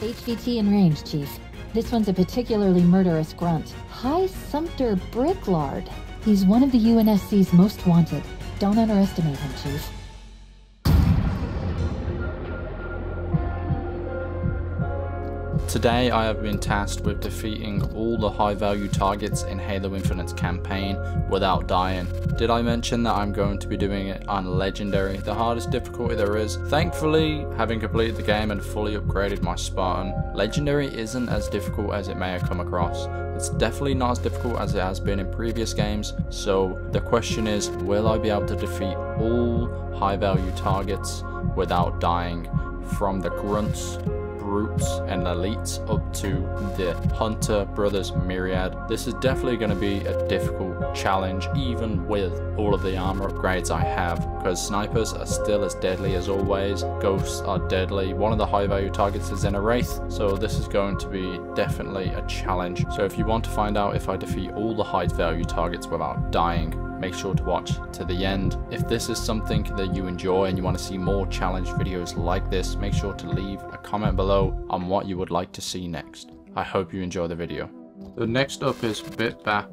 HVT in range, Chief. This one's a particularly murderous grunt. High Sumter Bricklard. He's one of the UNSC's most wanted. Don't underestimate him, Chief. Today I have been tasked with defeating all the high value targets in Halo Infinite's campaign without dying. Did I mention that I'm going to be doing it on Legendary, the hardest difficulty there is? Thankfully, having completed the game and fully upgraded my Spartan, Legendary isn't as difficult as it may have come across. It's definitely not as difficult as it has been in previous games, so the question is, will I be able to defeat all high value targets without dying, from the grunts, Brutes and elites up to the Hunter Brothers Myriad. This is definitely going to be a difficult challenge, even with all of the armor upgrades I have, because snipers are still as deadly as always, ghosts are deadly, one of the high value targets is in a wraith, so this is going to be definitely a challenge. So if you want to find out if I defeat all the high value targets without dying, make sure to watch to the end. If this is something that you enjoy and you want to see more challenge videos like this, make sure to leave a comment below on what you would like to see next. I hope you enjoy the video. So next up is Bit Bap.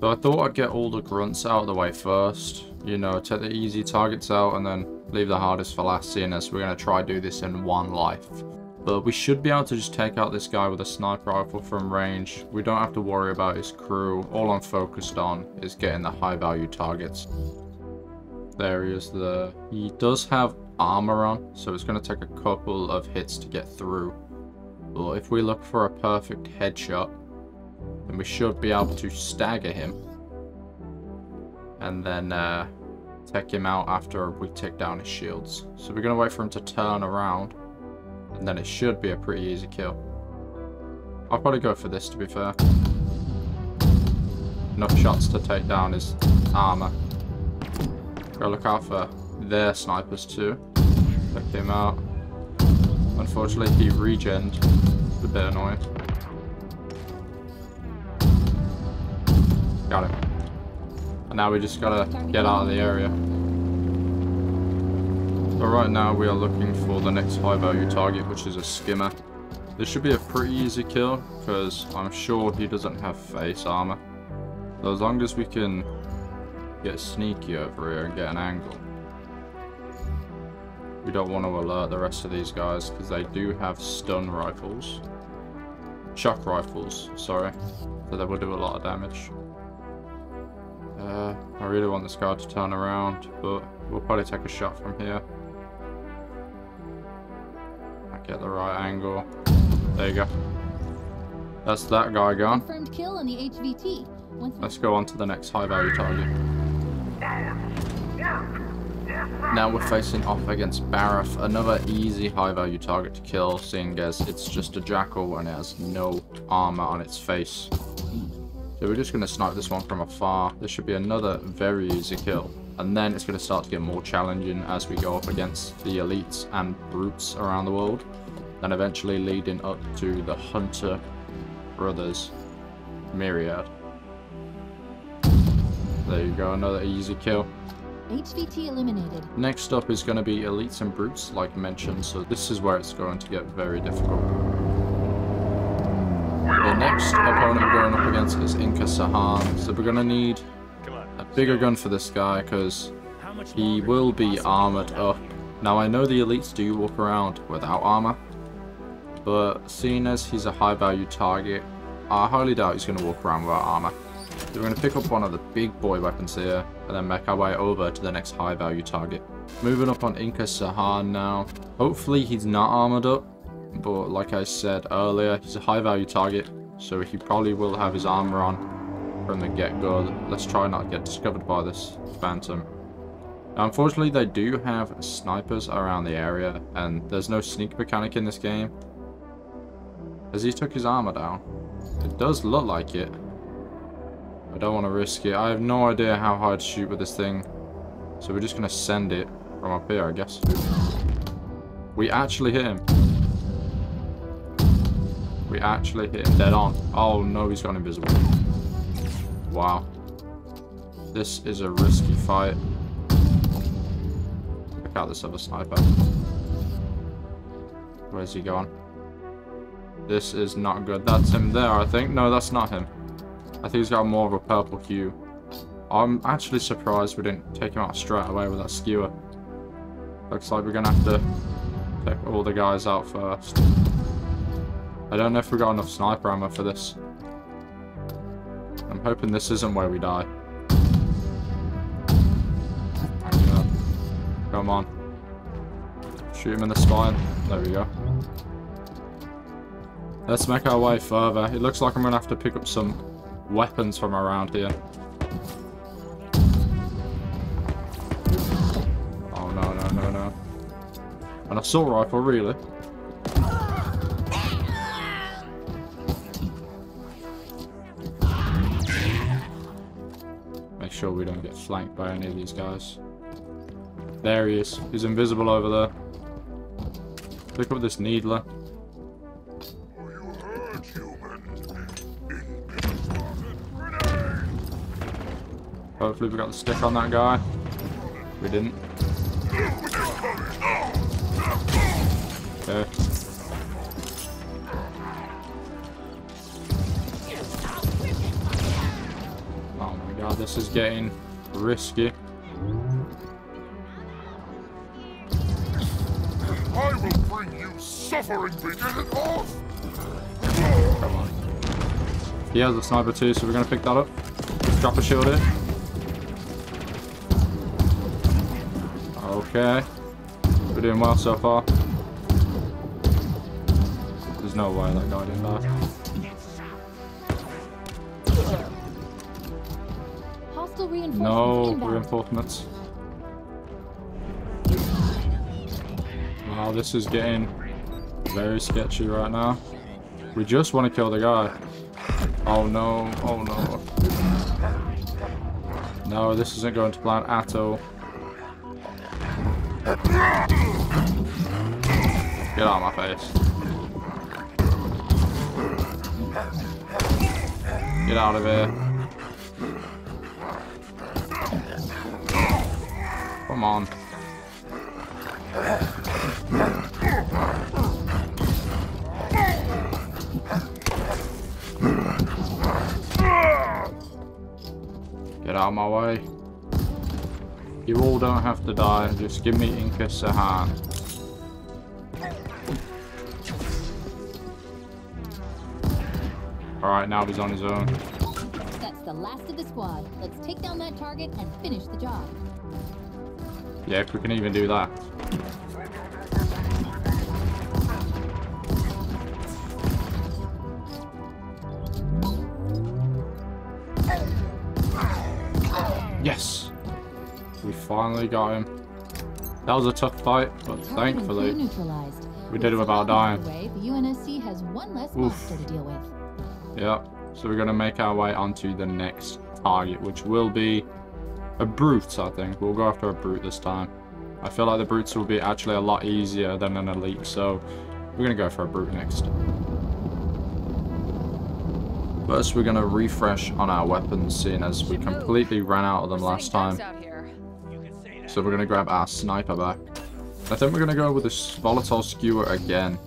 So I thought I'd get all the grunts out of the way first, you know, take the easy targets out and then leave the hardest for last, seeing as we're going to try to do this in one life. But we should be able to just take out this guy with a sniper rifle from range. We don't have to worry about his crew. All I'm focused on is getting the high value targets. There he is there. He does have armor on, so it's going to take a couple of hits to get through. But if we look for a perfect headshot, then we should be able to stagger him. And then take him out after we take down his shields. So we're going to wait for him to turn around. And then it should be a pretty easy kill. I'll probably go for this, to be fair. Enough shots to take down his armor. Gotta look out for their snipers too. Pick him out. Unfortunately, he regened. It's a bit annoying. Got him. And now we just gotta get out of the area. But right now we are looking for the next high value target, which is a skimmer. This should be a pretty easy kill because I'm sure he doesn't have face armor. So as long as we can get sneaky over here and get an angle. We don't want to alert the rest of these guys because they do have stun rifles. Shock rifles, sorry. So that will do a lot of damage. I really want this guy to turn around, but we'll probably take a shot from here. Get the right angle. There you go. That's that guy gone. Confirmed kill on the HVT. Let's go on to the next high value target. Now we're facing off against Barath, another easy high value target to kill, seeing as it's just a jackal and it has no armor on its face. So we're just going to snipe this one from afar. This should be another very easy kill. And then it's going to start to get more challenging as we go up against the elites and brutes around the world. And eventually leading up to the Hunter Brothers Myriad. There you go, another easy kill. HVT eliminated. Next up is going to be elites and brutes, like mentioned. So this is where it's going to get very difficult. The next opponent we're going up against is Inka 'Saham, so we're going to need a bigger gun for this guy because he will be armoured up. Now I know the elites do walk around without armour, but seeing as he's a high value target, I highly doubt he's going to walk around without armour. So we're going to pick up one of the big boy weapons here and then make our way over to the next high value target. Moving up on Inka 'Saham now, hopefully he's not armoured up, but like I said earlier, he's a high value target. So he probably will have his armor on from the get-go. Let's try not to get discovered by this phantom. Now, unfortunately, they do have snipers around the area, and there's no sneak mechanic in this game. As he took his armor down, it does look like it. I don't want to risk it. I have no idea how hard to shoot with this thing, so we're just going to send it from up here, I guess. We actually hit him. We actually hit him dead on. Oh no, he's gone invisible. Wow. This is a risky fight. Look out this other sniper. Where's he gone? This is not good. That's him there, I think. No, that's not him. I think he's got more of a purple cue. I'm actually surprised we didn't take him out straight away with that skewer. Looks like we're going to have to take all the guys out first. I don't know if we got enough sniper ammo for this. I'm hoping this isn't where we die. Come on. Shoot him in the spine. There we go. Let's make our way further. It looks like I'm going to have to pick up some weapons from around here. Oh, no, no, no, no. An assault rifle, really? Make sure we don't get flanked by any of these guys. There he is. He's invisible over there. Pick up this needler. Are you hurt, human? Hopefully we got the stick on that guy. We didn't. Okay. Oh my god, this is getting risky. Suffering began it off! Come on. He has a sniper too, so we're gonna pick that up. Drop a shield in. Okay. We're doing well so far. There's no way that guy didn't die. No reinforcements. Wow, this is getting very sketchy right now. We just want to kill the guy. Oh no, oh no. No, this isn't going to plan at all. Get out of my face. Get out of here. Come on. Get out of my way. You all don't have to die. Just give me Inka 'Saham. Alright, now he's on his own. That's the last of the squad. Let's take down that target and finish the job. Yeah, if we can even do that. Yes! We finally got him. That was a tough fight, but thankfully we did it without dying. UNSC has one less monster to deal with. Yeah, so we're going to make our way onto the next target, which will be a brute, I think. We'll go after a brute this time. I feel like the brutes will be actually a lot easier than an elite, so we're going to go for a brute next. First, we're going to refresh on our weapons, seeing as we completely ran out of them last time. So we're going to grab our sniper back. I think we're going to go with this volatile skewer again.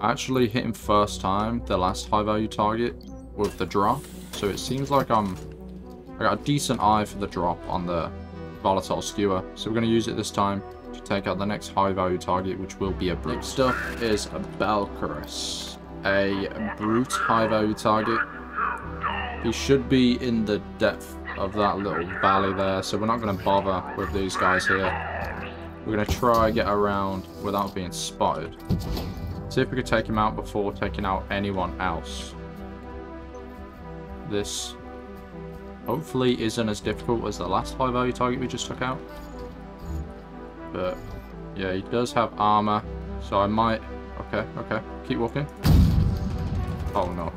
I actually hit him first time, the last high value target, with the drop. So it seems like I got a decent eye for the drop on the volatile skewer, so we're going to use it this time to take out the next high value target, which will be a brute. Next up is a Belcarus, a brute high value target. He should be in the depth of that little valley there, so we're not going to bother with these guys here. We're going to try and get around without being spotted. See if we could take him out before taking out anyone else. This hopefully isn't as difficult as the last high value target we just took out. But yeah, he does have armor, so I might... Okay, okay, keep walking. Oh no.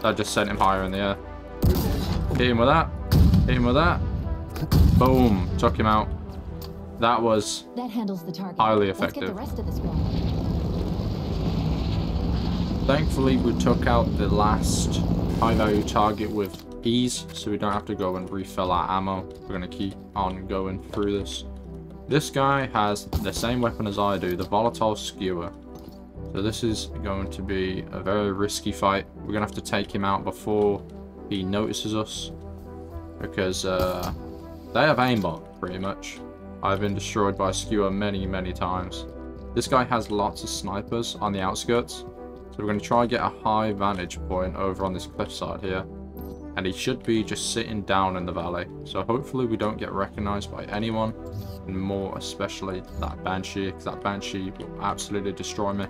That just sent him higher in the air. Hit him with that. Hit him with that. Boom. Took him out. That was highly effective. Thankfully, we took out the last high value target with ease, so we don't have to go and refill our ammo. We're going to keep on going through this. This guy has the same weapon as I do, the volatile skewer. So this is going to be a very risky fight. We're going to have to take him out before he notices us, because they have aimbot, pretty much. I've been destroyed by Skewer many, many times. This guy has lots of snipers on the outskirts, so we're going to try and get a high vantage point over on this cliffside here. And he should be just sitting down in the valley, so hopefully we don't get recognized by anyone, and more especially that Banshee, because that Banshee will absolutely destroy me.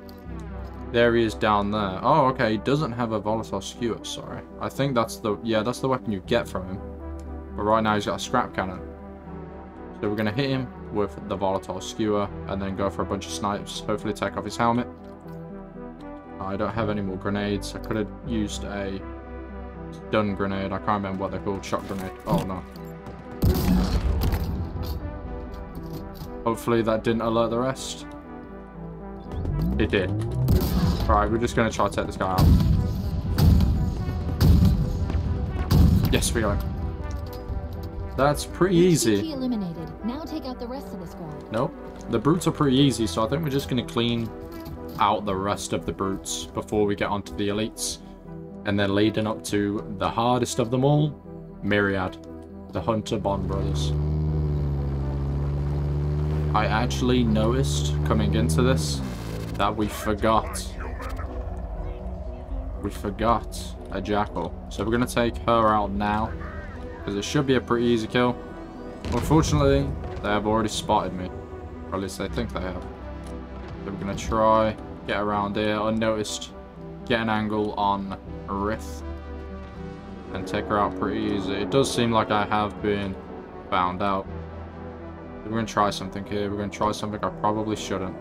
There he is down there. Oh, okay, he doesn't have a volatile skewer, sorry. I think that's the, yeah, that's the weapon you get from him. But right now he's got a scrap cannon. So we're going to hit him with the volatile skewer and then go for a bunch of snipes, hopefully take off his helmet. I don't have any more grenades. I could have used a stun grenade. I can't remember what they're called. Shot grenade. Oh no. Hopefully that didn't alert the rest. It did. Alright, we're just going to try to take this guy out. Yes, we got him. That's pretty easy. Eliminated. Now take out the rest of the squad. Nope. The brutes are pretty easy, so I think we're just going to clean out the rest of the brutes before we get onto the elites. And then leading up to the hardest of them all, Myriad, the Hunter Bond Brothers. I actually noticed coming into this that we forgot a jackal. So we're going to take her out now, because it should be a pretty easy kill. Unfortunately, they have already spotted me, or at least they think they have. So we're going to try get around here unnoticed, get an angle on Rith and take her out pretty easy. It does seem like I have been found out. We're going to try something here. We're going to try something I probably shouldn't.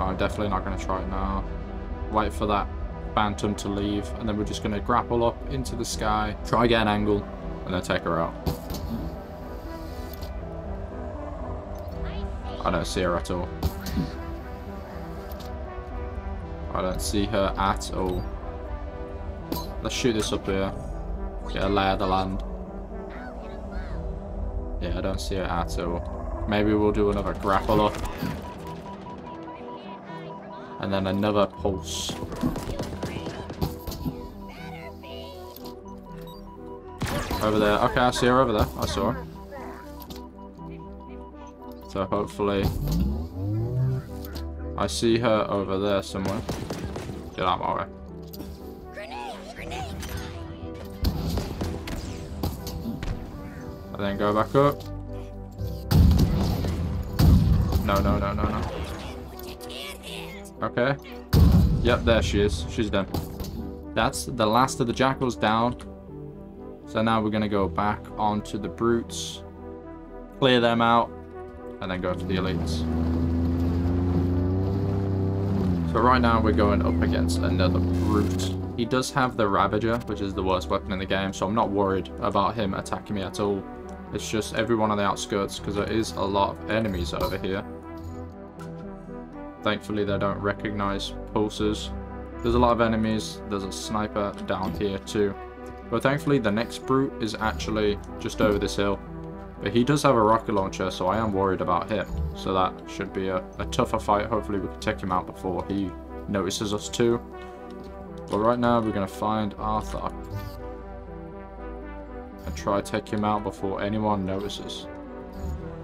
I'm definitely not going to try it now. Wait for that phantom to leave, and then we're just going to grapple up into the sky, try get an angle, and then take her out. I don't see her at all. I don't see her at all. Let's shoot this up here. Get a lay of the land. Yeah, I don't see her at all. Maybe we'll do another grapple up. And then another pulse. Over there. Okay, I see her over there. I saw her. So hopefully... I see her over there somewhere. Get out of my way. Grenade. And then go back up. No. Okay. Yep, there she is. She's done. That's the last of the jackals down. So now we're going to go back onto the brutes, clear them out, and then go for the elites. So right now we're going up against another brute. He does have the Ravager, which is the worst weapon in the game, so I'm not worried about him attacking me at all. It's just everyone on the outskirts, because there is a lot of enemies over here. Thankfully they don't recognize pulses. There's a lot of enemies. There's a sniper down here too. But thankfully the next brute is actually just over this hill. But he does have a rocket launcher, so I am worried about him. So that should be a tougher fight. Hopefully we can take him out before he notices us too. But right now we're going to find Arthur. And try to take him out before anyone notices.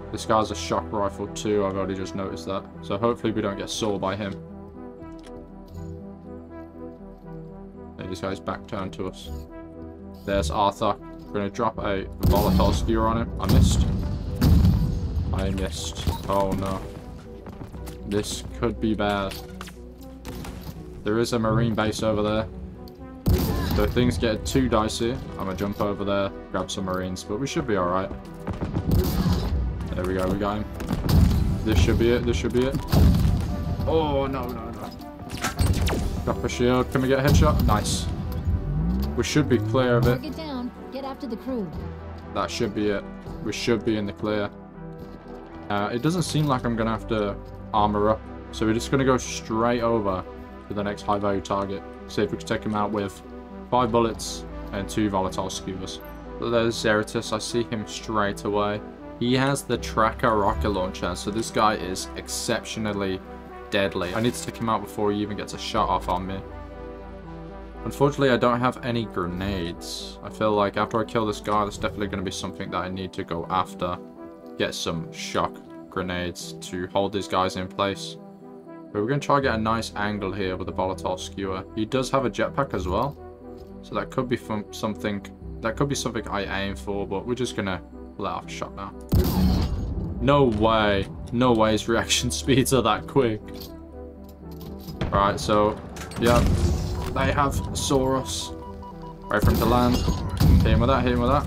This guy's a shock rifle too. I've already just noticed that. So hopefully we don't get sore by him. This guy's back turned to us. There's Arthur. We're going to drop a volatile skewer on him. I missed. Oh no. This could be bad. There is a marine base over there. So if things get too dicey, I'm going to jump over there, grab some marines. But we should be alright. There we go, we got him. This should be it, this should be it. Oh no. Drop a shield. Can we get a headshot? Nice. We should be clear of it. After the crew. That should be it. We should be in the clear. It doesn't seem like I'm going to have to armor up. So we're just going to go straight over to the next high value target. See if we can take him out with 5 bullets and 2 volatile skewers. But there's Zeratus. I see him straight away. He has the tracker rocket launcher. So this guy is exceptionally deadly. I need to take him out before he even gets a shot off on me. Unfortunately, I don't have any grenades. I feel like after I kill this guy, there's definitely going to be something that I need to go after. Get some shock grenades to hold these guys in place. But we're going to try to get a nice angle here with the volatile skewer. He does have a jetpack as well. So that could be something... that could be something I aim for, but we're just going to let off a shot now. No way. No way his reaction speeds are that quick. Alright, so... yeah. They have Saurus. Wait for him to land. Hit him with that, hit him with that.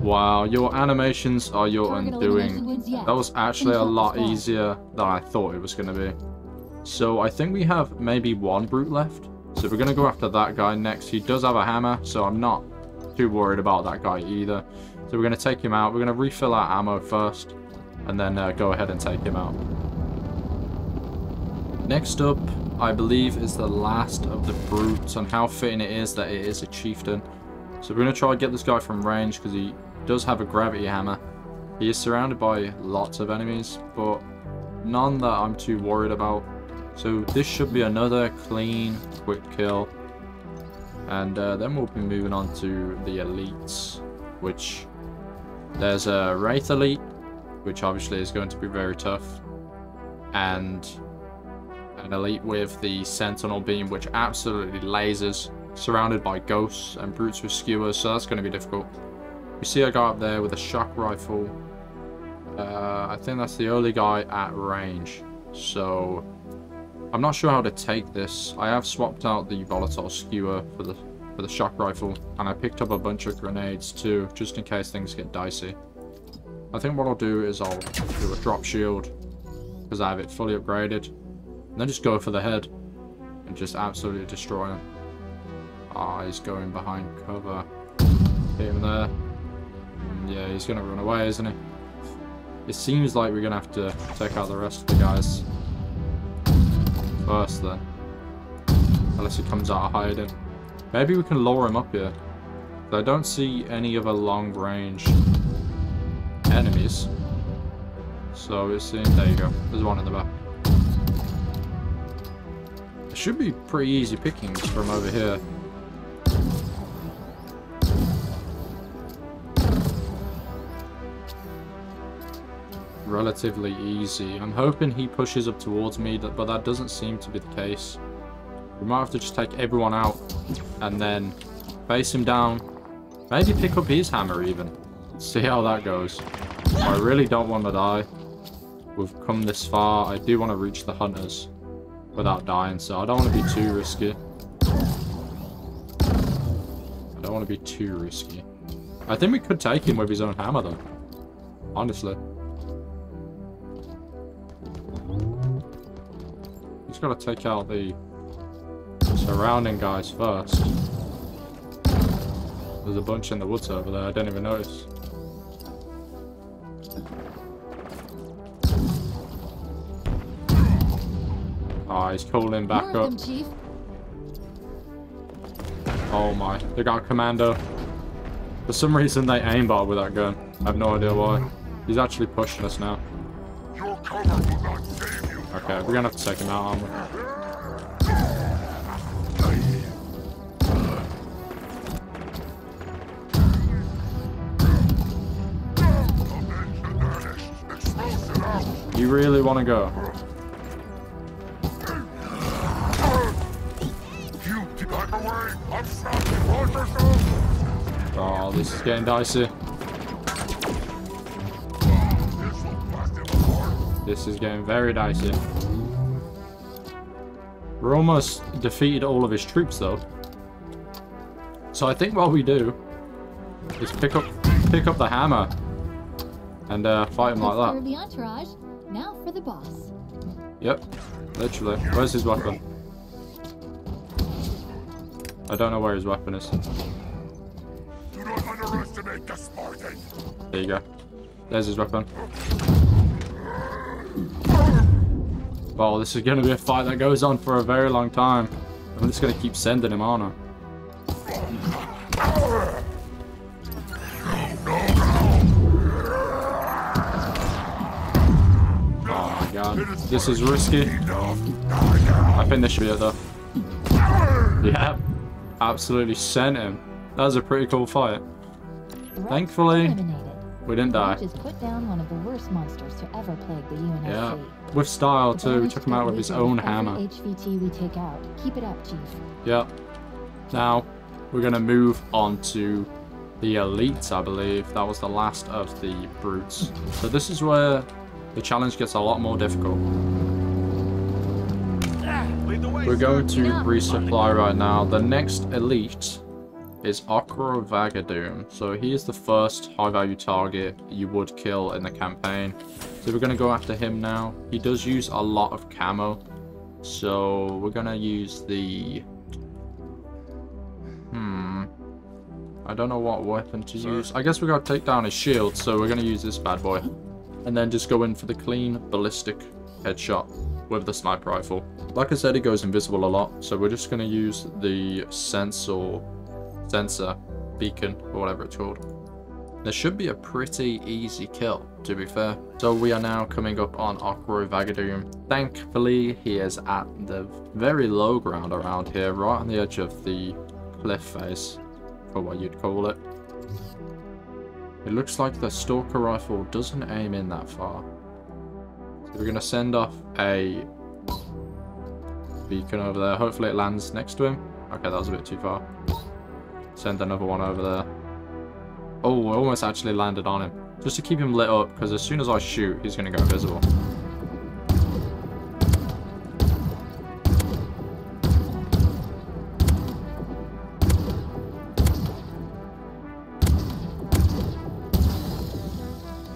Wow, your animations are your undoing. That was actually a lot easier than I thought it was going to be. So I think we have maybe one brute left. So we're going to go after that guy next. He does have a hammer, so I'm not too worried about that guy either. So we're going to take him out. We're going to refill our ammo first, and then go ahead and take him out. Next up, I believe, is the last of the brutes, and how fitting it is that it is a chieftain. So we're going to try and get this guy from range, because he does have a gravity hammer. He is surrounded by lots of enemies, but none that I'm too worried about. So this should be another clean, quick kill. And then we'll be moving on to the elites, which there's a Wraith Elite, which obviously is going to be very tough, and an elite with the sentinel beam, which absolutely lasers, surrounded by ghosts and brutes with skewers, so that's going to be difficult. We see a guy up there with a shock rifle. I think that's the only guy at range, so I'm not sure how to take this. I have swapped out the volatile skewer for the shock rifle, and I picked up a bunch of grenades too, just in case things get dicey. I think what I'll do is I'll do a drop shield, because I have it fully upgraded. And then just go for the head and just absolutely destroy him. Ah, he's going behind cover. Hit him there. And yeah, he's going to run away, isn't he? It seems like we're going to have to take out the rest of the guys first then. Unless he comes out of hiding. Maybe we can lure him up here. But I don't see any other long range enemies. So we're seeing... there you go. There's one in the back. Should be pretty easy pickings from over here. Relatively easy. I'm hoping he pushes up towards me, but that doesn't seem to be the case. We might have to just take everyone out and then face him down. Maybe pick up his hammer even. See how that goes. I really don't want to die. We've come this far. I do want to reach the hunters without dying, so I don't want to be too risky. I think we could take him with his own hammer though, honestly. He's got to take out the surrounding guys first. There's a bunch in the woods over there, I didn't even notice. Oh, he's calling back up. Oh my, they got commando. For some reason they aimbot with that gun. I have no idea why. He's actually pushing us now. Okay, we're gonna have to take him out, aren't we? You really wanna go? Oh, this is getting dicey. This is getting very dicey. We're almost defeated all of his troops though. So I think what we do is pick up the hammer and fight him like that. The entourage, now for the boss. Yep, literally. Where's his weapon? I don't know where his weapon is. Do not underestimate the Spartan. There you go. There's his weapon. Well, this is going to be a fight that goes on for a very long time. I'm just going to keep sending him on. Oh my god. This is risky. I think this should be it though. Yeah, absolutely sent him. That was a pretty cool fight. Thankfully, we didn't die. Yeah, with style too. We took him out with his own hammer. Yeah. Now, we're going to move on to the elite, I believe. That was the last of the brutes. So this is where the challenge gets a lot more difficult. We're going to resupply right now. The next elite is Okro 'Vagaduun. So he is the first high-value target you would kill in the campaign. So we're going to go after him now. He does use a lot of camo. So we're going to use the... I don't know what weapon to use. I guess we gotta take down his shield, so we're gonna use this bad boy. And then just go in for the clean ballistic headshot with the sniper rifle. Like I said, it goes invisible a lot, so we're just gonna use the sensor beacon, or whatever it's called. This should be a pretty easy kill, to be fair. So we are now coming up on Okro 'Vagaduun. Thankfully, he is at the very low ground around here, right on the edge of the cliff face, or what you'd call it. It looks like the stalker rifle doesn't aim in that far. So we're going to send off a beacon over there. Hopefully it lands next to him. Okay, that was a bit too far. Send another one over there. Oh, I almost actually landed on him. Just to keep him lit up, because as soon as I shoot, he's going to go invisible.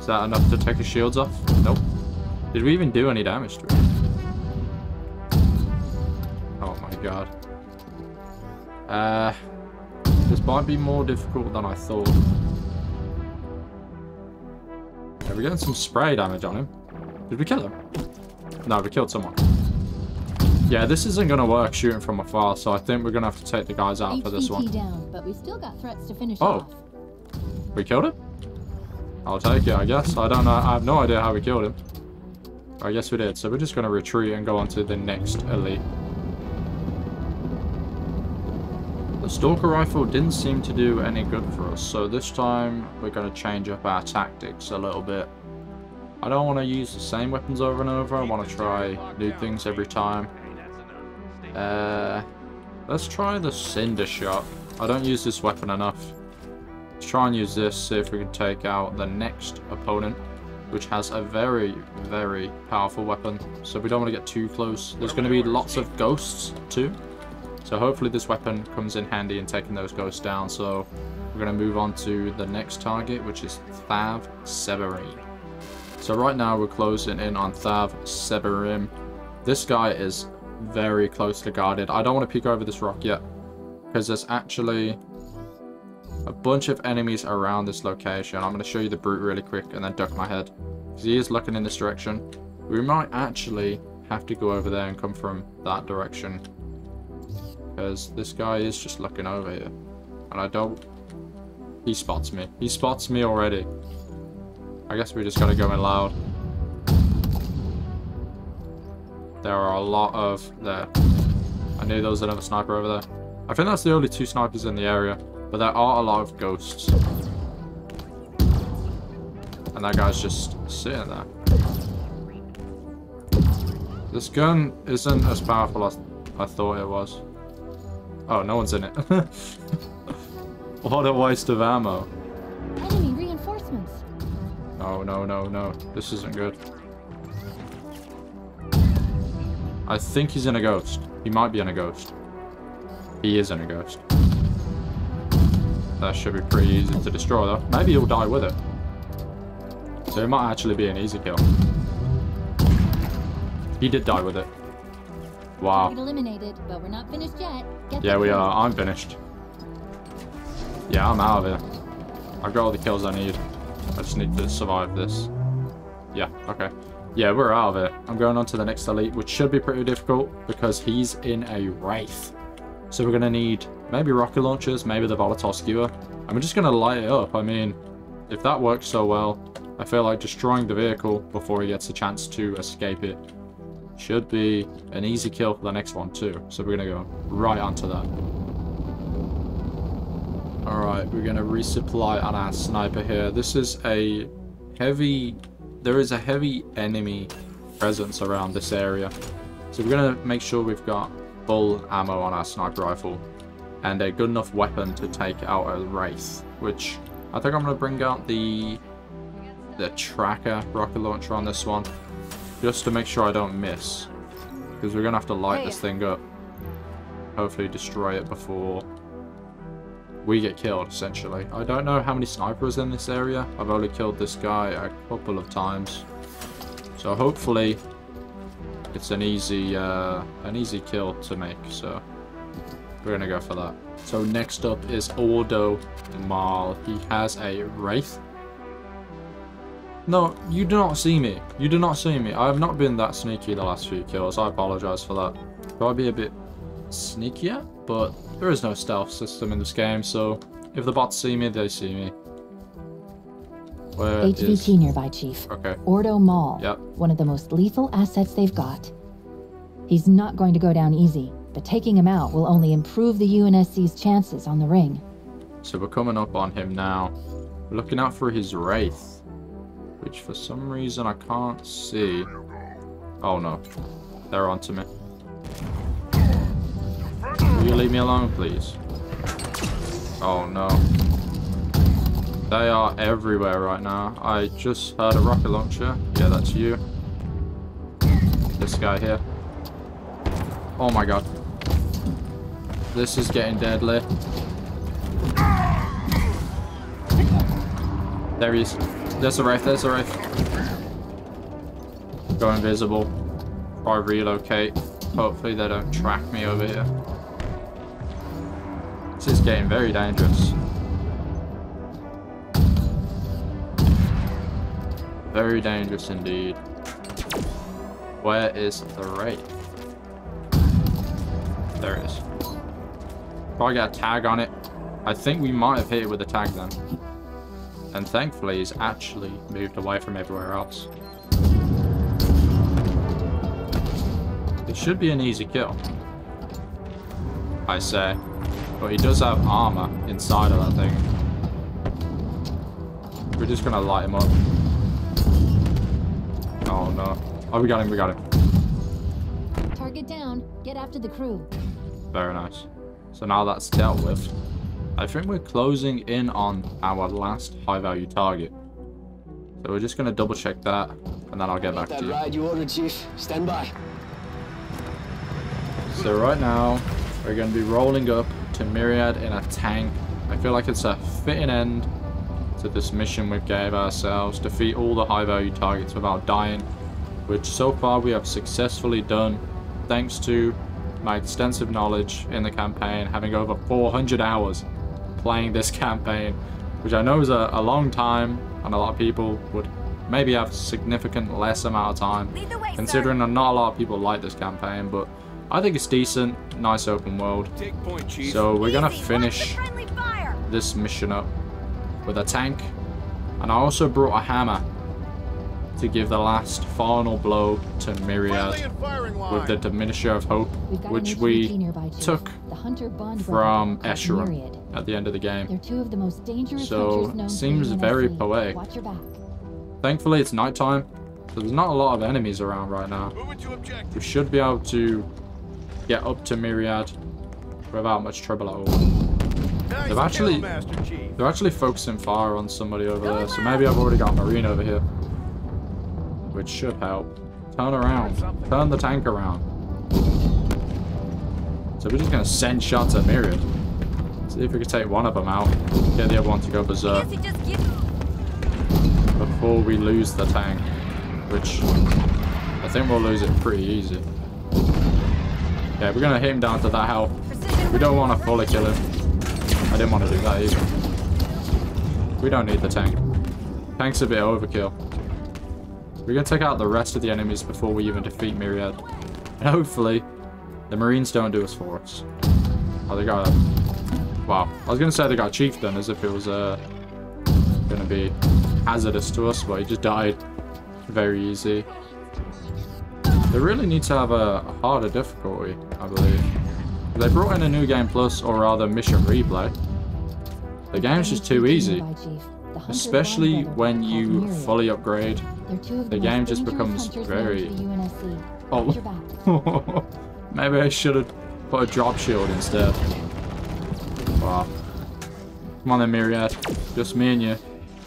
Is that enough to take his shields off? Nope. Did we even do any damage to it? Oh my god. This might be more difficult than I thought. Okay, we're getting some spray damage on him. Did we kill him? No, we killed someone. Yeah, this isn't going to work shooting from afar, so I think we're going to have to take the guys out for this one. Down, but we still got threats to finish off. We killed him? I'll take it, I guess. I don't know. I have no idea how we killed him. I guess we did. So we're just going to retreat and go on to the next elite. The stalker rifle didn't seem to do any good for us. So this time we're going to change up our tactics a little bit. I don't want to use the same weapons over and over. I want to try new things every time. Let's try the cinder shot. I don't use this weapon enough. Let's try and use this, see if we can take out the next opponent, which has a very, very powerful weapon. So we don't want to get too close. There's going to be lots of ghosts too. So hopefully this weapon comes in handy in taking those ghosts down. So we're going to move on to the next target, which is Thav Seberim. So right now we're closing in on Thav Seberim. This guy is very closely guarded. I don't want to peek over this rock yet, because there's actually a bunch of enemies around this location. I'm going to show you the brute really quick and then duck my head, because he is looking in this direction. We might actually have to go over there and come from that direction, because this guy is just looking over here. And I don't... He spots me. He spots me already. I guess we just got to go in loud. There are a lot of... There. I knew there was another sniper over there. I think that's the only two snipers in the area. But there are a lot of ghosts. And that guy's just sitting there. This gun isn't as powerful as I thought it was. Oh, no one's in it. What a waste of ammo. Enemy reinforcements. Oh, no, no, no. This isn't good. I think he's in a ghost. He might be in a ghost. He is in a ghost. That should be pretty easy to destroy though. Maybe he'll die with it. So it might actually be an easy kill. He did die with it. Wow. Eliminated, but we're not finished yet. Yeah, we are. I'm finished. Yeah, I'm out of here. I got all the kills I need. I just need to survive this. Yeah, okay. Yeah, we're out of it. I'm going on to the next elite, which should be pretty difficult because he's in a wraith. So we're going to need maybe rocket launchers, maybe the volatile skewer. And we're just going to light it up. I mean, if that works so well, I feel like destroying the vehicle before he gets a chance to escape it should be an easy kill for the next one too. So we're going to go right onto that. Alright, we're going to resupply on our sniper here. This is a heavy... There is a heavy enemy presence around this area. So we're going to make sure we've got full ammo on our sniper rifle and a good enough weapon to take out a wraith, which I think I'm going to bring out the tracker rocket launcher on this one just to make sure I don't miss, because we're going to have to light this thing up, hopefully destroy it before we get killed, essentially. I don't know how many snipers in this area. I've only killed this guy a couple of times, so hopefully it's an easy kill to make, so we're gonna go for that. So next up is Ordo Maul. He has a wraith. No, you do not see me. You do not see me. I have not been that sneaky the last few kills. I apologize for that. Probably a bit sneakier, but there is no stealth system in this game, so if the bots see me, they see me. Where HVT is... nearby, Chief. Okay. Ordo Maul. Yep. One of the most lethal assets they've got. He's not going to go down easy, but taking him out will only improve the UNSC's chances on the ring. So we're coming up on him now. We're looking out for his wraith, which for some reason I can't see. Oh no, they're onto me. Will you leave me alone, please? Oh no. They are everywhere right now. I just heard a rocket launcher. Yeah, that's you. This guy here. Oh my god. This is getting deadly. There he is. There's a wraith, there's a wraith. Go invisible. Try relocate. Hopefully they don't track me over here. This is getting very dangerous. Very dangerous indeed. Where is the wraith? There it is. Probably got a tag on it. I think we might have hit it with a tag then. And thankfully he's actually moved away from everywhere else. It should be an easy kill, I say. But he does have armor inside of that thing. We're just gonna light him up. Oh no. Oh, we got him, we got him. Target down, get after the crew. Very nice. So now that's dealt with. I think we're closing in on our last high value target. So we're just gonna double check that and then I'll get back to you. Ride you ordered, Chief. Stand by. So right now we're gonna be rolling up to Myriad in a tank. I feel like it's a fitting end to this mission we gave ourselves. Defeat all the high value targets without dying, which so far we have successfully done thanks to my extensive knowledge in the campaign, having over 400 hours playing this campaign, which I know is a long time, and a lot of people would maybe have significant less amount of time, considering not a lot of people like this campaign, but I think it's decent. Nice open world. So we're gonna finish this mission up with a tank, and I also brought a hammer to give the last final blow to Myriad with the Diminisher of Hope, which we took from Escheron at the end of the game. So seems very poetic. Thankfully it's nighttime, so there's not a lot of enemies around right now. We should be able to get up to Myriad without much trouble at all. They're actually focusing fire on somebody over there, so maybe I've already got a Marine over here, which should help. Turn around. Turn the tank around. So we're just going to send shots at Myriad. See if we can take one of them out. Get the other one to go berserk before we lose the tank, which I think we'll lose it pretty easy. Okay, we're going to hit him down to that health. We don't want to fully kill him. I didn't want to do that either. We don't need the tank. Tank's a bit overkill. We're going to take out the rest of the enemies before we even defeat Myriad. And hopefully, the Marines don't do us for us. Oh, they got... Wow. I was going to say they got Chieftain as if it was going to be hazardous to us, but he just died very easy. They really need to have a harder difficulty, I believe. They brought in a new game plus, or rather mission replay. The game's just too easy, especially when you fully upgrade. The game just becomes very... Oh, maybe I should have put a drop shield instead. Wow. Come on then, Myriad. Just me and you,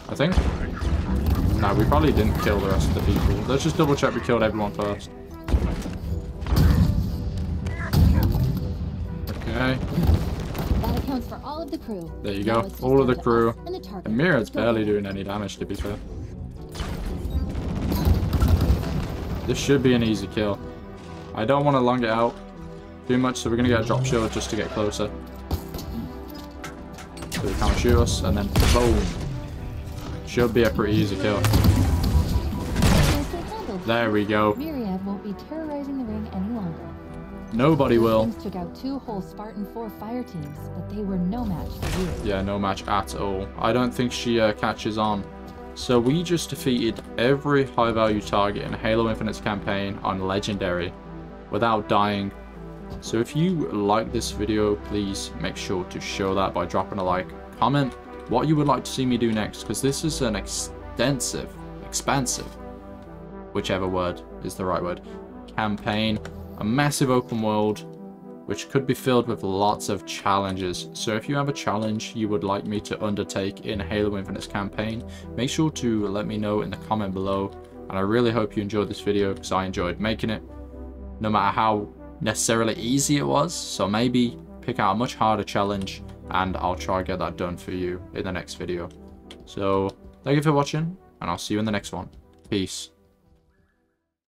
I think. No, we probably didn't kill the rest of the people. Let's just double check we killed everyone first. Okay. That accounts for all of the crew. There you go. All of the crew. And Myriad's barely doing any damage, to be fair. This should be an easy kill. I don't want to long it out too much, so we're going to get a drop shield just to get closer. So they can't shoot us, and then boom. Should be a pretty easy kill. There we go. Myriad won't be terrorizing the ring any longer. Nobody will. Took out two whole Spartan 4 fire teams, but they were no match for you. Yeah, no match at all. I don't think she catches on. So we just defeated every high-value target in Halo Infinite's campaign on Legendary without dying. So if you like this video, please make sure to show that by dropping a like, comment what you would like to see me do next, because this is an expansive, whichever word is the right word, campaign. A massive open world, which could be filled with lots of challenges. So if you have a challenge you would like me to undertake in Halo Infinite's campaign, make sure to let me know in the comment below. And I really hope you enjoyed this video, because I enjoyed making it, no matter how necessarily easy it was. So maybe pick out a much harder challenge and I'll try to get that done for you in the next video. So thank you for watching, and I'll see you in the next one. Peace.